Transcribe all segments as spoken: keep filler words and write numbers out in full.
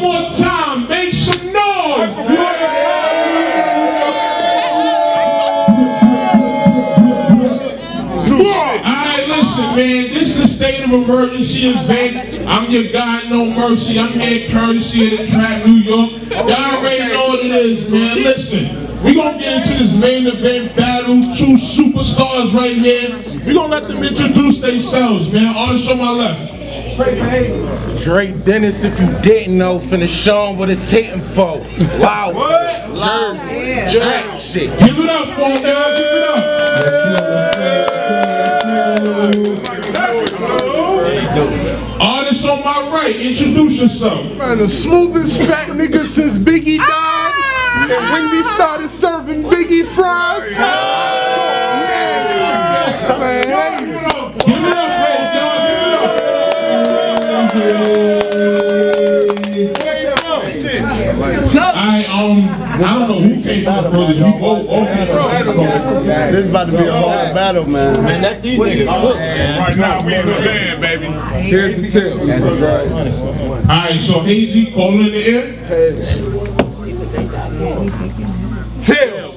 one more time. Make some noise. Alright, listen, man. This is the state of emergency event. I'm your guy, No Mercy. I'm here courtesy of the Trap New York. Y'all already know what it is, man. Listen. We're going to get into this main event battle, two superstars right here. We're going to let them introduce themselves, man. Artists on my left. Dre Dennis, if you didn't know, finna show them what it's hitting for. Wow. What? Jersey. Yeah. Trap shit. Give it up for them, man. Give it up. Artists on my right, introduce yourself. Man, the smoothest fat nigga since Biggie died. And when they started serving Biggie fries, yeah. Yeah. Man, give it up, give it up, give it up. Alright, um, I don't know who came from the brothers. We both open. This is about to be a hard battle, man. Man, that these niggas cook, man. Right now, we in the land, baby. Here's the tips. Alright, so Hazey, calling in the air. Tails.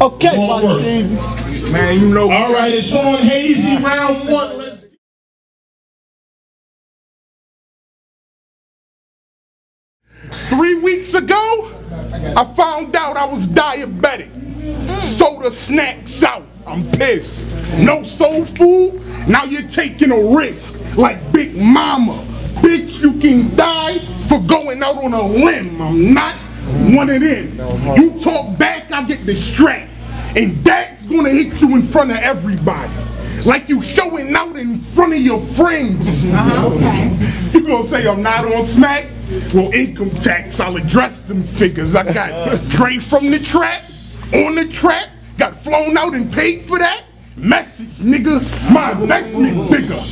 Okay, man, you know. All right, it's on Hazey round one. Let's Three weeks ago, I found out I was diabetic. Soda snacks out. I'm pissed. No soul food. Now you're taking a risk, like Big Mama. Bitch, you can die for going out on a limb. I'm not. One it in. You talk back, I get distracted. And that's gonna hit you in front of everybody. Like you showing out in front of your friends. Uh-huh, okay. You gonna say I'm not on smack? Well, income tax, I'll address them figures. I got Dre from the trap, on the trap, got flown out and paid for that. Message, nigga, my investment bigger.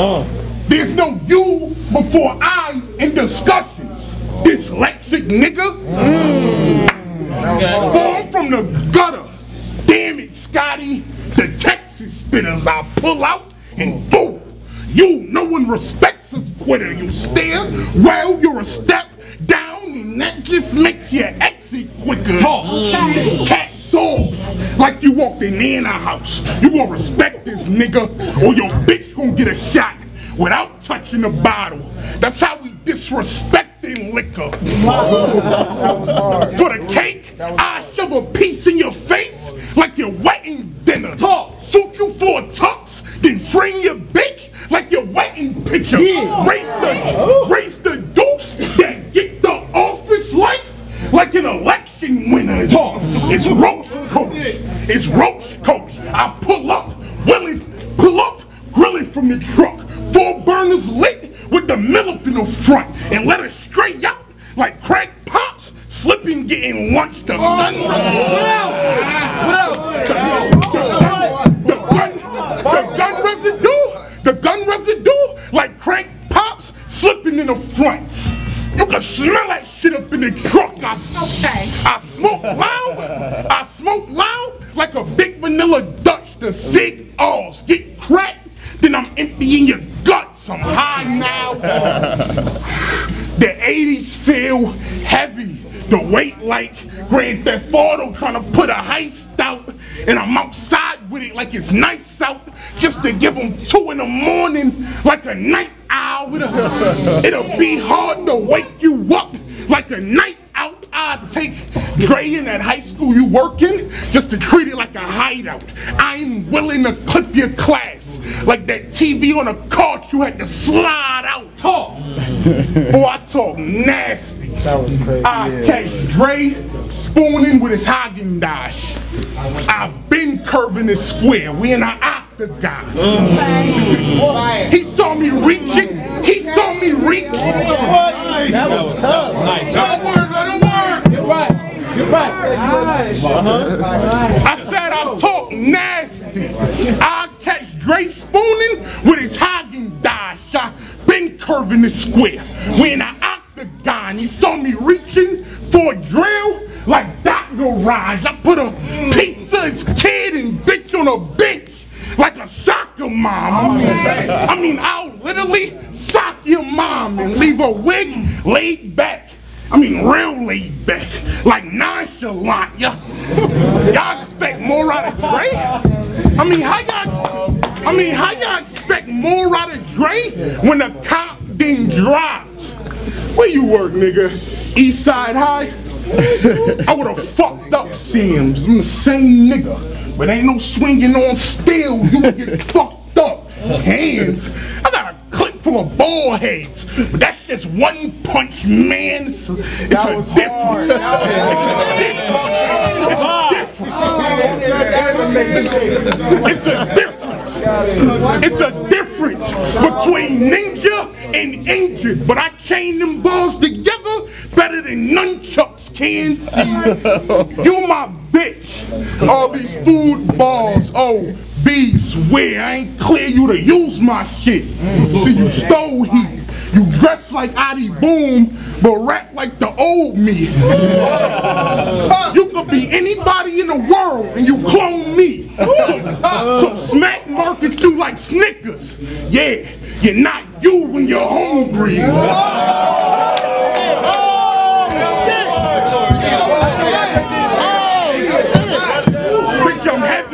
Uh. There's no you before I in discussions. Dyslexic nigga, mm. Born from the gutter. Damn it, Scotty. The Texas spitters I pull out and boom. You, no one respects a quitter. You stare well, you're a step down, and that just makes your exit quicker. Talk, mm. Cats off, like you walked in Nana house. You gonna respect this nigga, or your bitch gonna get a shot without touching the bottle. That's how we disrespect. Liquor. For the cake, I shove a piece in your face like you're wetting dinner. Talk. Suit you for a tux, then fring your bitch like you're wetting picture. Yeah. Race the, race the deuce, then get the office life like an election winner. Talk. It's roach coach. It's roach coach. I pull up, Willie, pull up, grill it from the truck. Four burners lit with the milk in the front and let her straight out like crack pops, slipping, getting lunch. The gun oh, residue. The gun, the gun residue. The gun residue like crack pops, slipping in the front. You can smell that shit up in the truck. I, okay. I smoke loud. I smoke loud like a big vanilla Dutch. The cig alls get cracked. Then I'm emptying your guts. I'm high now. The eighties feel heavy. The weight like Grand Theft Auto trying to put a heist out. And I'm outside with it like it's nice out. Just to give them two in the morning like a night owl. It'll, it'll be hard to wake you up like a night out. I take Dre in that high school you work in just to treat it like a hideout. I'm willing to clip your class like that T V on a cart you had to slide out. Talk. Boy, I talk nasty. That was crazy. I yeah. catch Dre spooning with his Haagen-Dazs. I've been curving this square. We in an octagon. Mm. He saw me reaching. He saw me reaching. That was tough. Nice. That worked. That worked. Right. You're right. Uh-huh. I said I talk nasty. I catch Dre spooning with his Haagen-Dazs. I been curving the square. We in an octagon. He saw me reaching for a drill like that garage. I put a piece of his kid and bitch on a bench like a soccer mom. I mean, I mean I'll literally sock your mom and leave a wig laid back. I mean real laid back, like nonchalant. Y'all y'all expect more out of Dre? I mean how y'all I mean how y'all expect more out of Dre when the cop didn't drop? Where you work, nigga? East Side High? I would've fucked up Sims. I'm the same nigga, but ain't no swinging on steel. You would get fucked up. Hands. I got a clip full of ball heads, but that's just one punch, man. It's a difference. It's a difference. It's a difference. It's a difference between ninja and injured, but I chain them balls together better than nunchucks can see. You my bitch. All these food balls. Oh, B, swear I ain't clear you to use my shit. See, you stole heat. You dress like Adi Boom, but rap like the old me. You could be anybody in the world and you clone me. So, so smack market you like Snickers. Yeah, you're not you when you're hungry.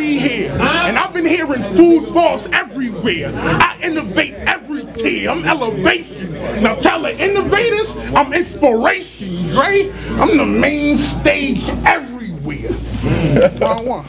Here, and I've been hearing food balls everywhere. I innovate every tier. I'm elevation. Now tell the innovators I'm inspiration, Dre. I'm the main stage everywhere. one oh one.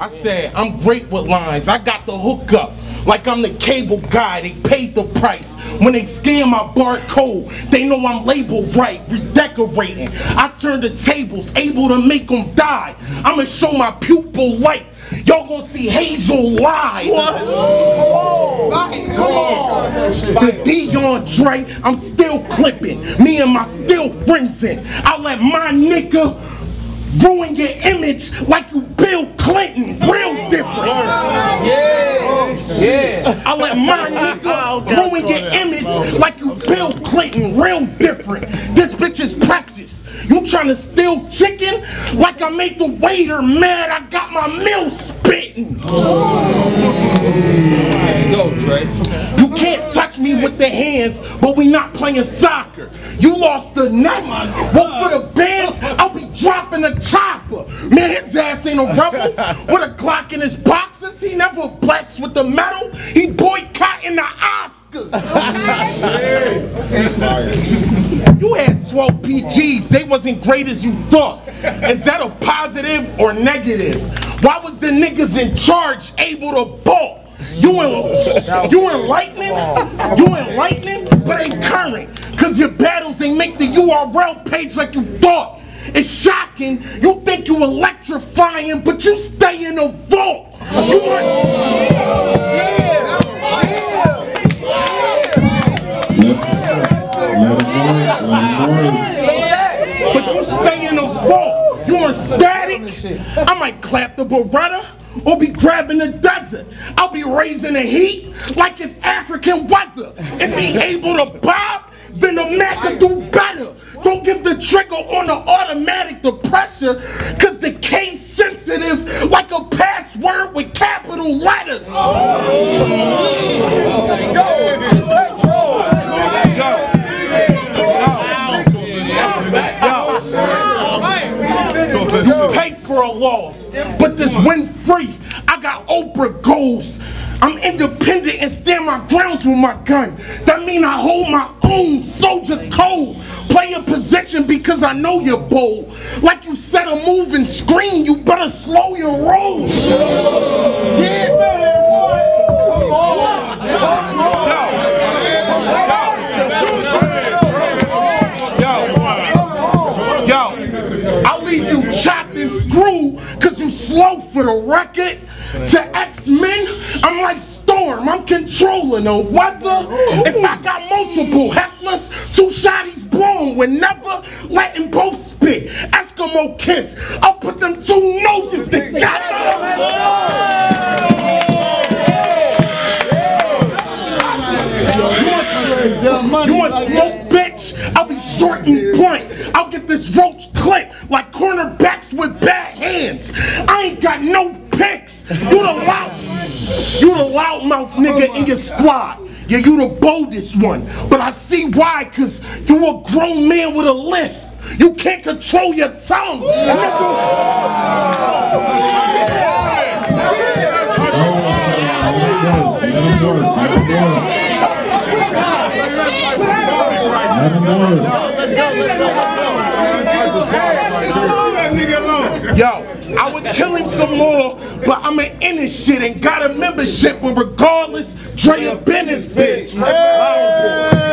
I said, I'm great with lines, I got the hookup. Like I'm the cable guy, they paid the price. When they scan my barcode, they know I'm labeled right, redecorating. I turn the tables, able to make them die. I'ma show my pupil light. Y'all gonna see Hazel live. What? Oh, nice. Oh. The Dion Dre, I'm still clipping. Me and my still friends in. I let my nigga ruin your image like you Bill Clinton, real different. Yeah, yeah. I let my nigga ruin your image like you Bill Clinton, real different. This bitch is precious. You trying to steal chicken like I made the waiter mad. I got my meal spitting. Let's go, Dre. You can't touch me with the hands, but we not playing soccer. You lost the nest. Well, for the bands, I'll be dropping a chopper. Man, his ass ain't a rebel. With a clock in his boxes, he never blacks with the medal. He boycotting the Oscars. Okay. You had twelve P Gs. They wasn't great as you thought. Is that a positive or negative? Why was the niggas in charge able to balk? You in, you in lightning, you in lightning, but ain't current. Cause your battles ain't make the U R L page like you thought. It's shocking, you think you electrifying, but you stay in a vault. You are, yeah, yeah. But you stay in a vault. You are static. I might clap the Beretta or be grabbing the desert. I'll be raising the heat like it's African weather. If he able to bob, then the Mac can do better. Don't give the trigger on the automatic, the pressure, cause the K's sensitive like a password with capital letters. Pay for a loss, but this win free. I got Oprah goals. I'm independent and stand my grounds with my gun. That mean I hold my own soldier code. Play a position because I know you're bold. Like you set a move and scream, you better slow your roll. Yeah, man. Yo, yo, I'll leave you chopped and screwed because you slow for the record. To X-Men, I'm like Storm, I'm controlling the weather. If I got multiple hecklers, two shotties blown, we're never letting both spit. Eskimo kiss, I'll put them two noses together. You want smoke, bitch? I'll be short and blunt. I'll get this roach clipped like cornerbacks with bad hands. I ain't got no picks. You the loud, you the loudmouth nigga in your squad. Yeah, you the boldest one. But I see why, because you a grown man with a lisp. You can't control your tongue. Yo, I would kill him some more, but I'm an inner shit and got a membership. But regardless, Dre a business bitch. Hey.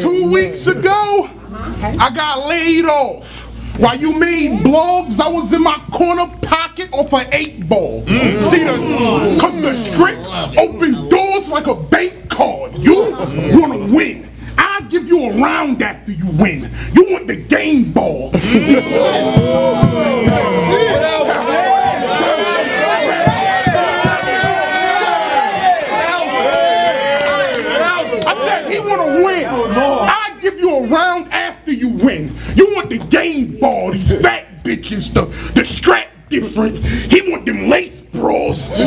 Two weeks ago, I got laid off. While you made blogs, I was in my corner pocket off an eight ball. Mm. See the come the script, open doors like a bank card. You wanna win. I'll give you a round after you win. You want the game ball. Round after you win. You want the game ball, these fat bitches, the, the strap different. He want them lace bras. He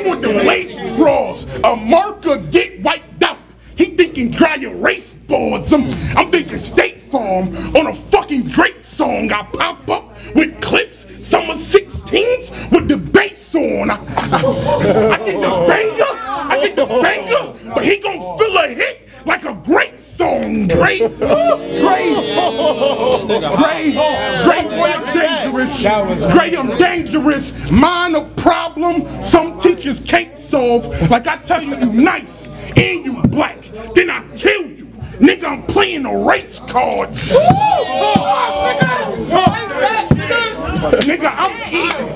want them lace bras. A marker get wiped out. He thinking dry erase boards. I'm, I'm thinking State Farm on a fucking Drake song. I pop up with clips, summer sixteens with the bass on. I, I, I get the banger, I get the banger, but he gon' fill a hit like a great song. Dre, Dre, Dre, Dre, Dre, I'm dangerous. Dre, I'm dangerous. Mine a problem some teachers can't solve. Like I tell you, you nice and you black, then I kill you. Nigga, I'm playing a race card. Nigga, I'm eating.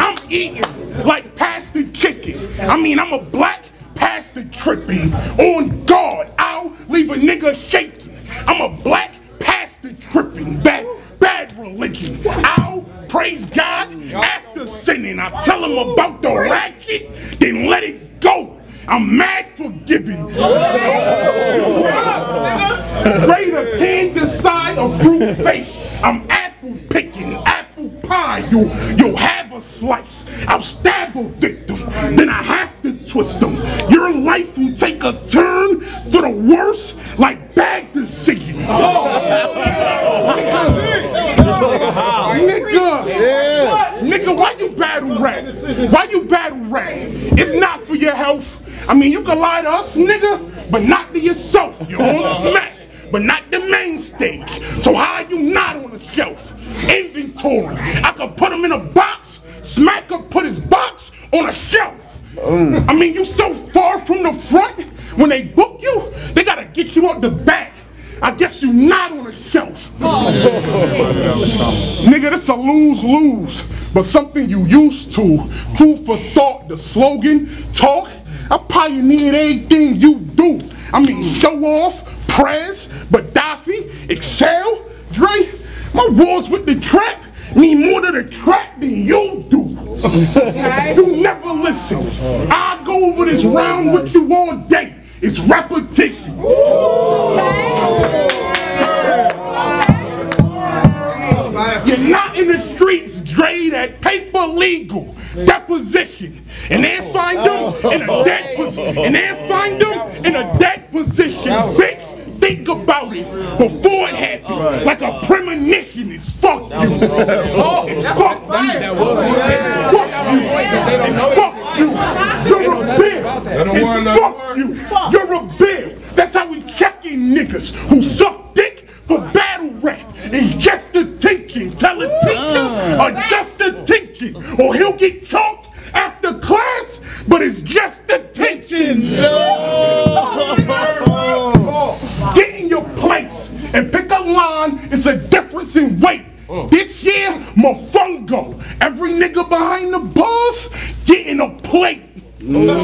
I'm eating like pastor kicking. I mean, I'm a black pastor tripping. On guard, I'll leave a nigga shaking. I'm a black pastor tripping. Bad, bad religion. I'll praise God after sinning. I tell him about the ratchet, then let it go. I'm mad forgiving. Greater can decide a fruit face. I'm apple picking, apple pie. You, you'll have a slice. I'll stab a victim, then I have to twist them. Your life will take a turn to the worse, like bad decisions. Nigga, nigga, why you battle rap? Why you battle rap? It's not for your health. I mean, you can lie to us, nigga, but not to yourself. You're on smack, but not the main stage. So how are you not on the shelf? Inventory. I could put him in a box. Smack could put his box on a shelf. Mm. I mean, you so far from the front, when they book you, they gotta get you out the back. I guess you not on a shelf. Oh. Nigga, this a lose-lose, but something you used to. Food for thought, the slogan, talk. I pioneered everything you do. I mean, show off, press, Gaddafi, excel, Dre. My wars with the trap mean more to the trap than you do. You never listen. I go over this round with you all day. It's repetition. You're not in the streets, Dre, that paper legal deposition. And then find them in a dead position. And then find them in a dead position, bitch. Think about it before it happens. Like a premonition. It's fuck you. It's fuck you. It's fuck you. You're a bitch. It's fuck you. You're a bitch. That's how we checking niggas who suck dick for battle rap. It's just the thinking. Tell a teacher or just the thinking. Or he'll get chalked after class, but it's just the thinking. No. Get in your place and pick a line. It's a difference in weight. This year, Mofongo. Every nigga behind the bars, get in a plate. No.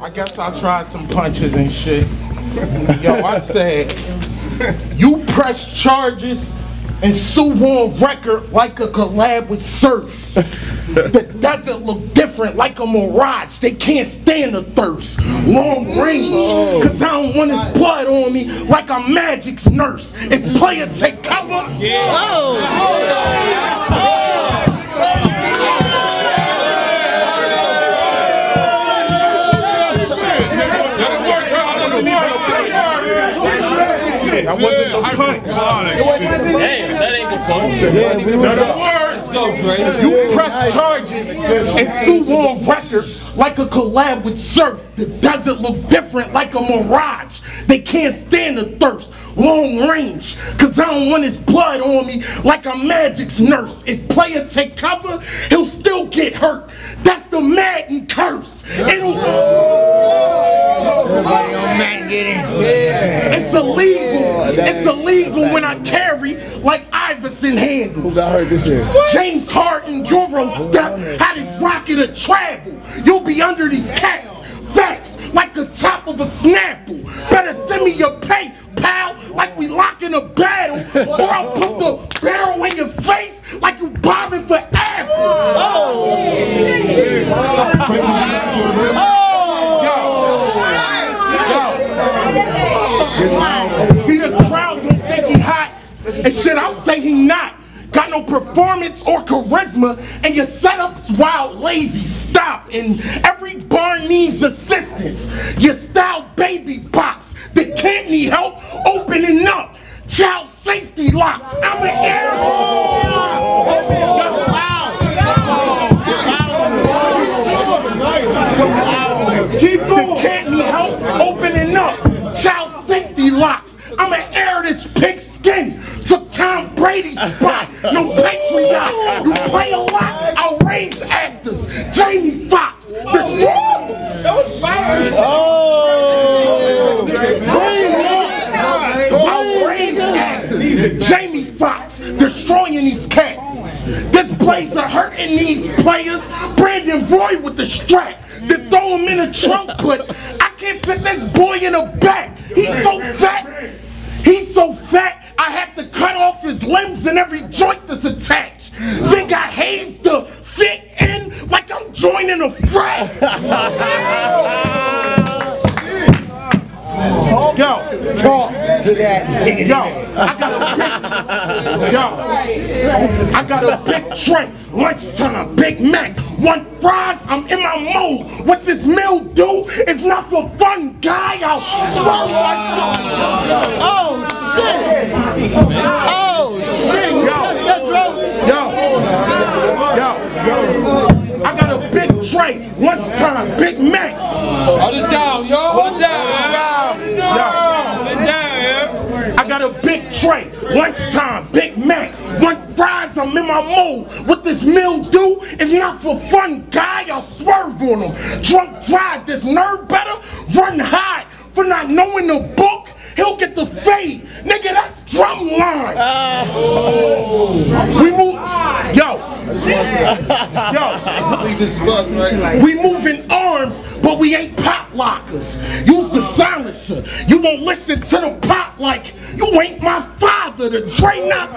I guess I tried some punches and shit. Yo, I said, you press charges, and sue on record like a collab with Surf. The desert look different like a mirage. They can't stand the thirst. Long range, cause I don't want his blood on me like a Magic's nurse. If player take cover, yeah. Oh. Oh. Oh. That wasn't no punch. Hey, that ain't the punch. You press charges and sue on record like a collab with Surf. The desert look different like a mirage. They can't stand the thirst. Long range, cause I don't want his blood on me like a Magic's nurse. If player take cover, he'll still get hurt. That's the Madden curse. It'll... Everybody on Madden game. Yeah. It's illegal. Yeah, it's illegal when I carry like Iverson handles. I heard this shit. James Harden Euro step. How this rocket to travel? You'll be under these cats. Facts like the top of a Snapple. Better send me your pay, pal. Like we lock in a battle, or I'll put the barrel in your face like you bobbing for apples. Oh. Oh. See, the crowd don't think he hot, and shit, I'll say he not. Got no performance or charisma, and your setup's wild, lazy, stop. And every bar needs assistance. Your style baby pops that can't need help opening up. Child safety locks. I'm an air. Keep going. That can't need help opening up. Child safety locks. I'ma air this pigskin. Took Tom Brady's spot. No Patreon. You play a lot. I'll raise actors. Jamie Foxx. The oh, oh. I'll raise actors. Jamie Foxx. Destroying these cats. This plays are hurting these players. Brandon Roy with the strap. They throw him in the trunk, but I can't fit this boy in the back. He's so fat. He's so fat, I have to cut off his limbs and every joint that's attached. Think I hazed to fit in like I'm joining a frat. Yo, talk to that nigga. Yo, I got a big, yo, I got a big drink, lunchtime, Big Mac, one fries, I'm in my mood. What this meal do is not for fun, guy. I'll swallow my oh, shit. Oh, shit. Yo, yo, yo, I got a big tray, lunchtime, Big Mac. Hold it down, yo, hold it down. Yo, I got a big tray, lunchtime, Big Mac. One fries, I'm in my mood. What this meal do is not for fun, guy. I'll swerve on him. Drunk drive, this nerd better run high. For not knowing the book, he'll get the fade. Nigga, that's drumline. Uh, oh. We move, yo, yo, we moving arms, but we ain't pop lockers. Use the silencer. You won't listen to the pop like you ain't my father. The Dre not,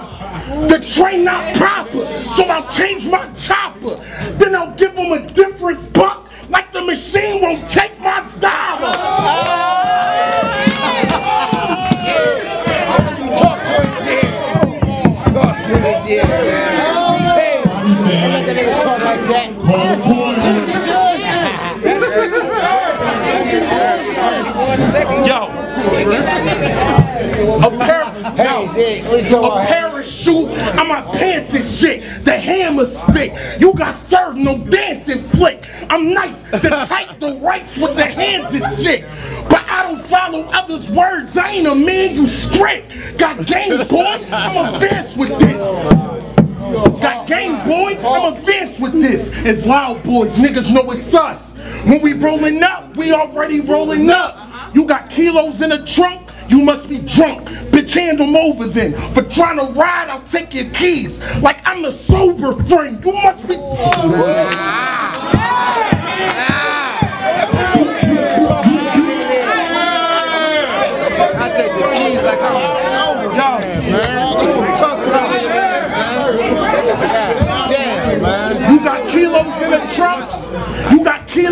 the Dre not proper. So I'll change my chopper. Then I'll give him a different buck, like the machine won't take my dollar. Oh. Talk to him, dear. Talk to him, dear. Hey, don't let that nigga talk like that. Yo, a pair, yo, a parachute on my pants and shit. The hammer spit. You got served, no dancing flick. I'm nice, the tight, the rights with the hands and shit. But I don't follow others' words. I ain't a man, you strict. Got game, boy, I'm advanced with this. Got game, boy, I'm advanced with this. It's loud, boys, niggas know it's us. When we rolling up, we already rolling up. You got kilos in the trunk, you must be drunk. Bitch, hand them over then. For trying to ride, I'll take your keys. Like I'm the sober friend, you must be... Like I'm so, yo, man. Talk to them.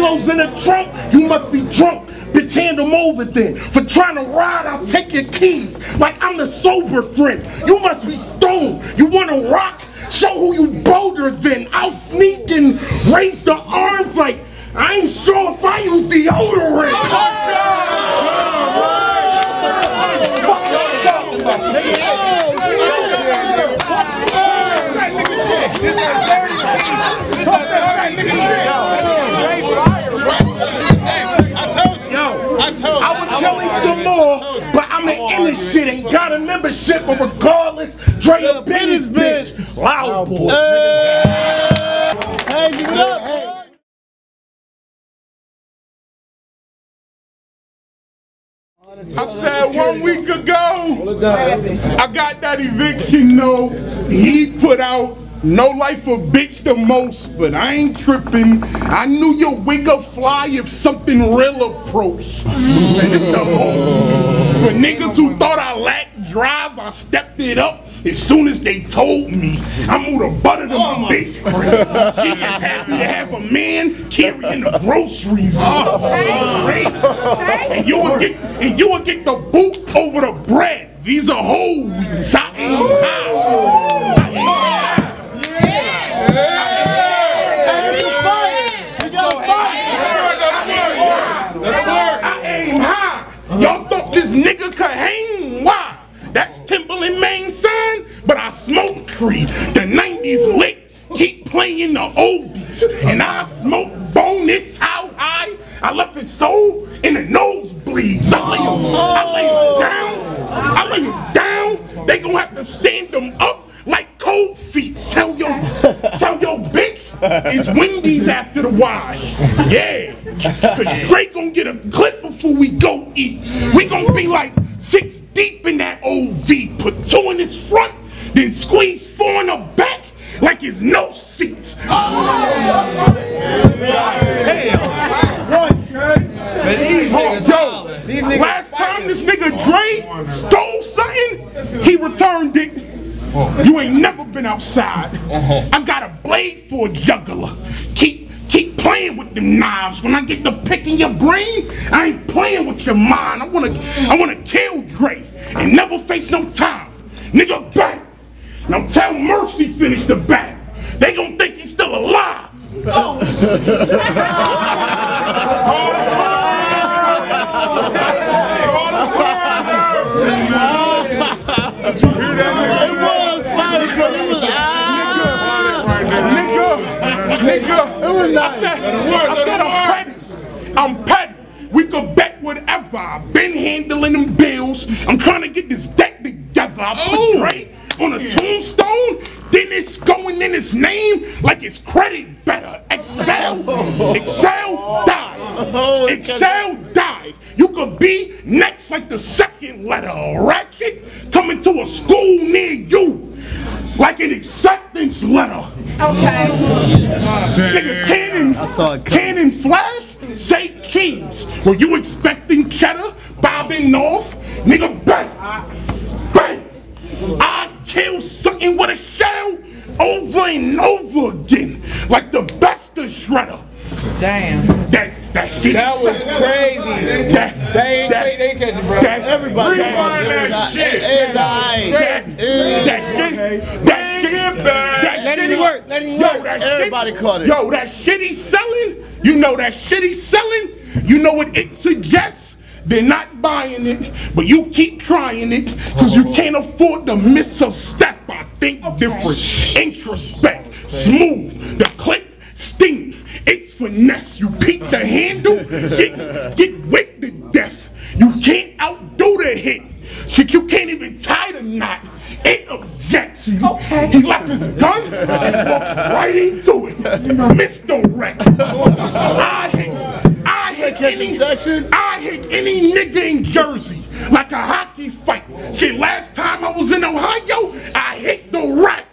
kilos in the trunk, you must be drunk. Bitch, hand them over then. For trying to ride, I'll take your keys. Like I'm the sober friend. You must be stoned. You wanna rock? Show who you bolder than. I'll sneak and raise the arms like I ain't sure if I use deodorant. This is dirty. This is dirty more, but I'm the in this shit, ain't got a membership, but regardless, Dre a business bitch. Loud boy. Hey, give it up. Hey. I said one week ago, I got that eviction note. He put out no life a bitch the most, but I ain't tripping. I knew your wig would fly if something real approached. Man, it's the home. For niggas who thought I lacked drive, I stepped it up as soon as they told me. I moved a butter to oh my bitch. She just happy to have a man carrying the groceries. Oh, hey. Hey. And you would get, and you would get the boot over the bread. These are whole weeks. I ain't high. I ain't high. I aim high. Y'all thought this nigga could hang? Why? That's Timberland main sign, but I smoke Creed. The nineties lit, keep playing the oldies. And I smoke bone, this how I I left his soul in the nosebleeds. I lay him, I lay him down, I lay him down. They gonna have to stand him up like cold feet. Tell your, tell your bitch it's Wendy's after the wash. Yeah. Cause Drake gonna get a clip before we go eat. We gonna be like six deep in that O V. Put two in his front, then squeeze four in the back like it's no seats. Last time this nigga Drake stole something, he returned it. You ain't never been outside. I got a blade for a juggler. Keep Keep playing with them knives. When I get to picking your brain, I ain't playing with your mind. I wanna, I wanna kill Dre and never face no time, nigga. Bang. Now tell Mercy finish the battle. They gon' think he's still alive. Oh. Did you hear that? It was funny because it was ah. Nigga, it was nice. I said, I said I'm petty. I'm petty. We could bet whatever. I've been handling them bills. I'm trying to get this deck together. I put Dre on a tombstone. Then it's going in his name like his credit better. Excel, Excel, dive. Excel, dive. You could be next like the second letter. Ratchet coming to a school near you. Like an acceptance letter. Okay. Nigga, Cannon, Cannon Flash, say keys. Were you expecting cheddar, bobbing off? Nigga, bang, bang. I kill something with a shell over and over again. Like the best of shredder. Damn. That, that shit. That was crazy. That, they ain't that, they catch it, bro. That, everybody. Rewind that, that shit. That, that shit. That shit. Let it work. Let it work. Everybody caught it. Yo, that shit he's selling. You know that shit he's selling. You know what it suggests. They're not buying it, but you keep trying it because you can't afford to miss a step. I think different. Introspect. Smooth. The click. Sting. It's finesse. You peek the handle, get, get wet to death. You can't outdo the hit. You can't even tie the knot. It objects you. Okay. He left his gun and walked right into it. Mister Wreck. I hit, I hit any, I hit any nigga in Jersey like a hockey fight. Shit, last time I was in Ohio, I hit the Wreck.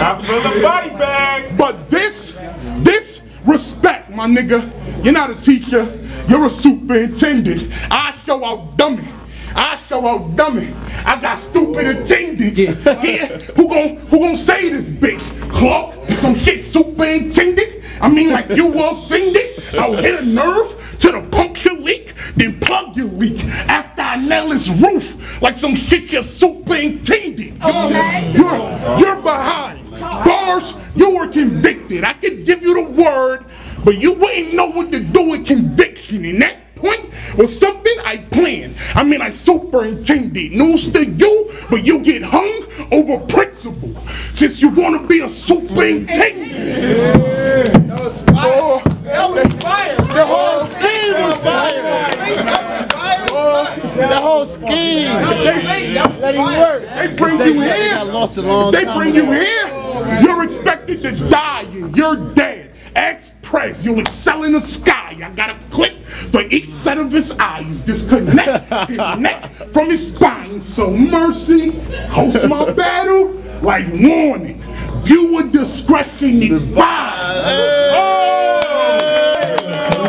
Not for the body bag. But this, this respect, my nigga. You're not a teacher. You're a superintendent. I show out dummy. I so old dummy. I got stupid Whoa. attendance. Yeah. Here, who gon' who gon' say this bitch? Clark, some shit superintendent. I mean, like you were offended. I'll hit a nerve to the puncture leak, then plug your leak after I nail his roof like some shit you're superintendent. Okay. You're, you're behind. Bars, you were convicted. I could give you the word, but you wouldn't know what to do with conviction. And that point was something I planned. I mean, I superintended. News to you, but you get hung over principle since you want to be a superintendent. Yeah. That was fire. That was fire. The whole scheme was fire. That was fire. Oh, the whole scheme. That was fire. They bring you here. They bring you here. You're expected to die and you're dead. Ex-press, you'll excel in the sky. I got a clip for each set of his eyes. Disconnect his neck from his spine. So mercy, host my battle like warning. Viewer discretion advised. Oh!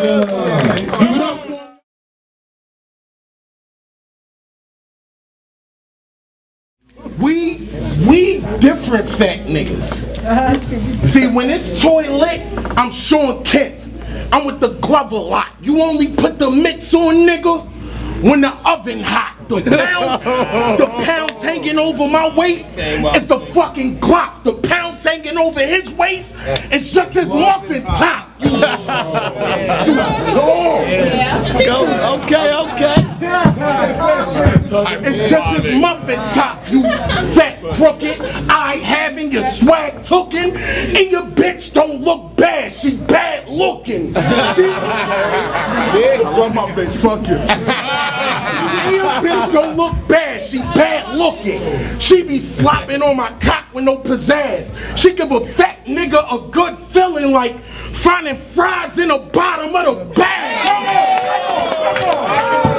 Yeah. We, we different fat niggas. See, when it's toilet, I'm Sean Kemp. I'm with the glove a lot. You only put the mitts on, nigga, when the oven hot. The pounds, the pounds hanging over my waist is the fucking Glock. The pounds hanging over his waist is just his muffin top. You Go, okay, okay. It's just his muffin top, you fat crooked. I having your swag tooken, and your bitch don't look bad. She bad looking. She yeah, run my bitch. Fuck you. And your bitch don't look bad. She bad looking. She be slopping on my cock with no pizzazz. She give a fat nigga a good feeling like finding fries in the bottom of the bag. Come on, come on.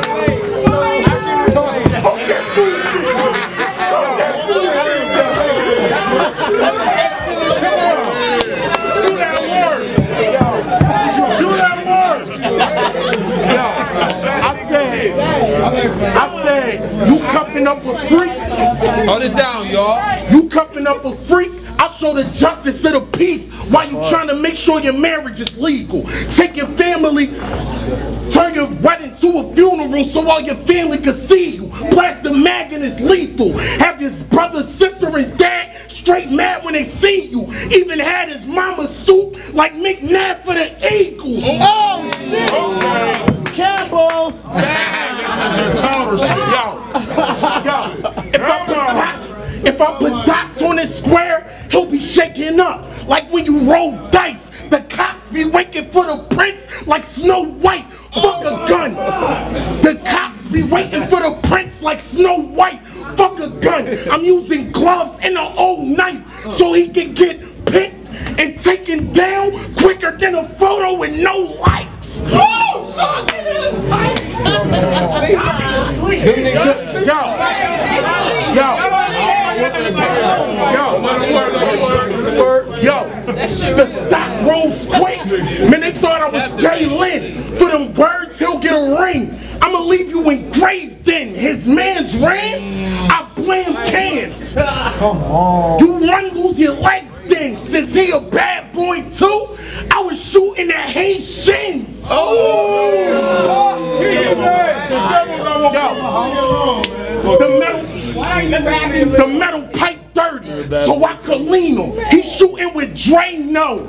I said, you cuffing up a freak. Hold it down, y'all. You cuffing up a freak. I show the justice of the peace while you trying to make sure your marriage is legal. Take your family, turn your wedding to a funeral so all your family can see you. Blast the mag and it's lethal. Have his brother, sister, and dad straight mad when they see you. Even had his mama soup like McNabb for the Eagles. Oh, shit. Okay. Campbell's. Yo, yo, if I put dots, if I put dots on this square, he'll be shaking up like when you roll dice. The cops be waiting for the prince like Snow White. Fuck a gun. The cops be waiting for the prince like Snow White. Fuck a gun. I'm using gloves and an old knife so he can get picked and taken down quicker than a photo with no likes. Oh, fuck. Yo, yo, yo, the stock rolls quick. Man, they thought I was Jay Lynn. For them words, he'll get a ring. I'ma leave you engraved in. His man's ran, I blame cans. Come on. You run, lose your legs then. Since he a bad boy too, I was shooting at Hayes shins. Oh, yo, the metal, the metal pipe dirty, so I could lean him. He's shooting with Dre, no.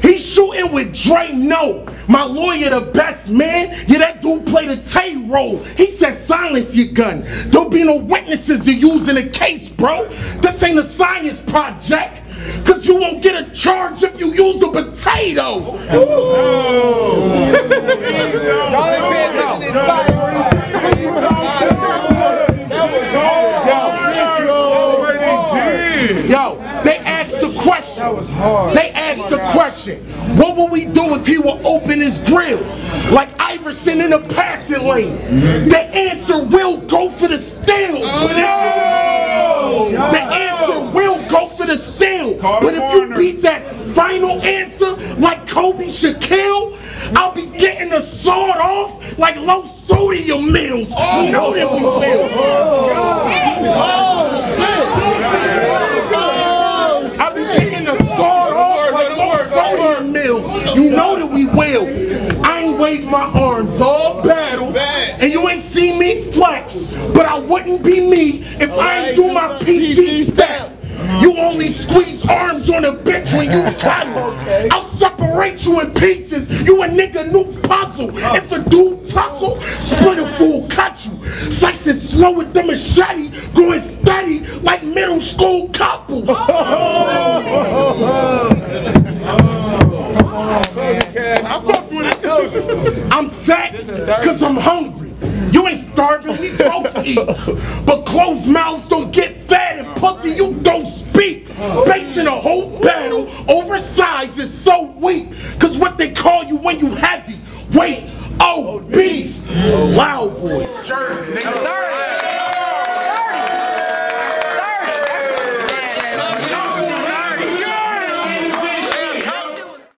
He's shooting with Dre, no. My lawyer, the best man, yeah, that dude played a Tay role. He said, silence your gun. There'll be no witnesses to use in a case, bro. This ain't a science project. Cause you won't get a charge if you use a potato. Yo, they asked the question. That was hard. They asked the question. What would we do if he would open his grill? Like Iverson in a passing lane. The answer will go for the steal. Oh. The answer will go for the steal. But if you beat that final answer like Kobe Shaquille, I'll be getting the sword off like low sodium meals. Oh, you know that we will. Oh, shit. I be kicking the sword off like low sodium meals. You know that we will. I ain't waved my arms all battle, and you ain't seen me flex. But I wouldn't be me if I ain't do my P G step. You only squeeze arms on a bitch when you cuddle. Okay. I'll separate you in pieces. You a nigga new puzzle. Oh. If a dude tussle, split a fool, cut you. Sex is slow with the machete, going steady like middle school couples. Oh. Oh. I fucked with it too. I'm fat because I'm hungry. You ain't starving, we both eat. But closed mouths don't get fed, and pussy, you don't speak. Basing a whole battle over size is so weak. Cause what they call you when you heavy, weight, obese. Loud boys, Jersey, nigga.